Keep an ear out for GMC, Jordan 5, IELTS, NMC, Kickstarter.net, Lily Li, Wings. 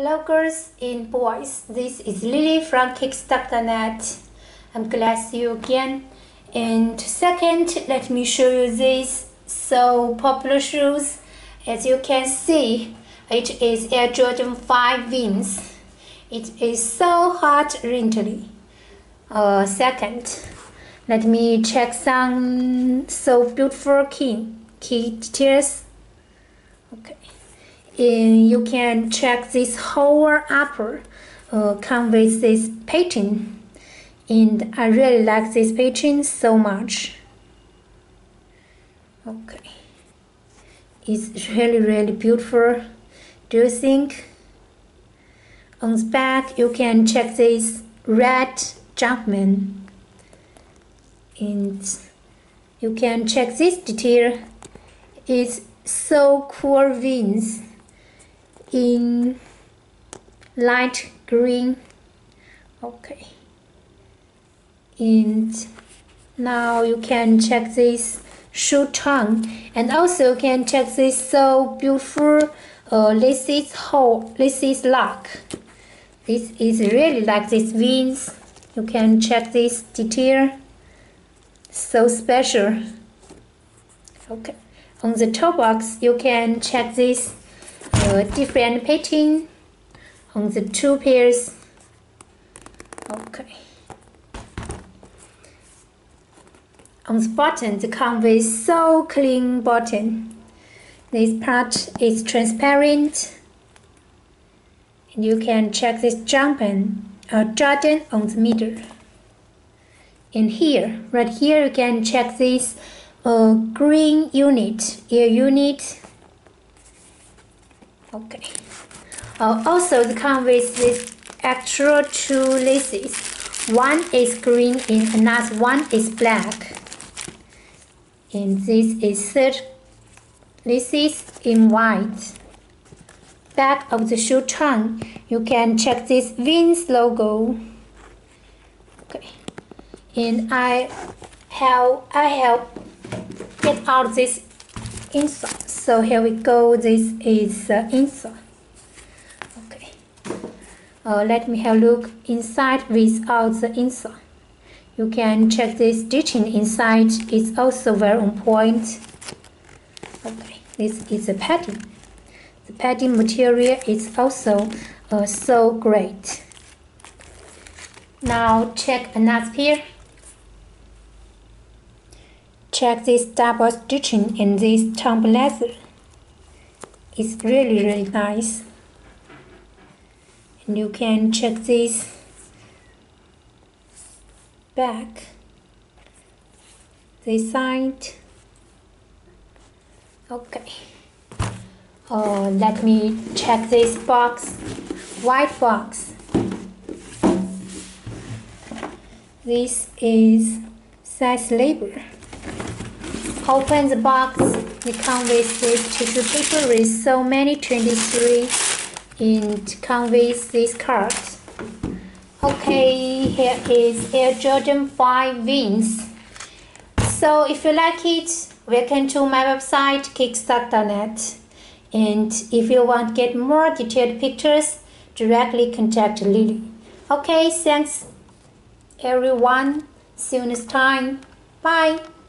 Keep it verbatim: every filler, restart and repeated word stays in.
Hello girls and boys, this is Lily from Kickstarter dot net. I'm glad to see you again. And second, let me show you these so popular shoes. As you can see, it is a Jordan five Wings. It is so hot recently. Uh, second, let me check some so beautiful key key details. Okay. And you can check this whole upper uh, come with this pattern, and I really like this pattern so much. Okay, it's really really beautiful, do you think? On the back you can check this red Jumpman, and you can check this detail. It's so cool wings in light green. Okay, and now you can check this shoe tongue, and also you can check this so beautiful uh, laces hole, laces lock. This is really like this wings. You can check this detail, so special. Okay, on the toe box you can check this Uh, different pattern on the two pairs. Okay. On the bottom, they come with so clean bottom. This part is transparent, and you can check this jumping or Jordan on the middle. And here, right here, you can check this uh, green unit, ear unit. Okay. Uh, also, they come with these extra two laces. One is green and another one is black. And this is third laces in white. Back of the shoe tongue, you can check this Wings logo. Okay. And I have I have get out this insert. So here we go. This is the uh, insert. Okay. Uh, let me have a look inside without the insert. You can check this stitching inside. It's also very on point. Okay. This is the padding. The padding material is also uh, so great. Now check another pair. Check this double stitching and this tongue blazer. It's really really nice. And you can check this back, this side. Okay. Uh, let me check this box, white box. This is size label. Open the box. They come with this tissue paper with so many twenty-three, and come with this card. Okay, here is Air Jordan five Wings. So if you like it, welcome to my website Kickstarter dot net. And if you want to get more detailed pictures, directly contact Lily. Okay, thanks everyone. See you next time. Bye.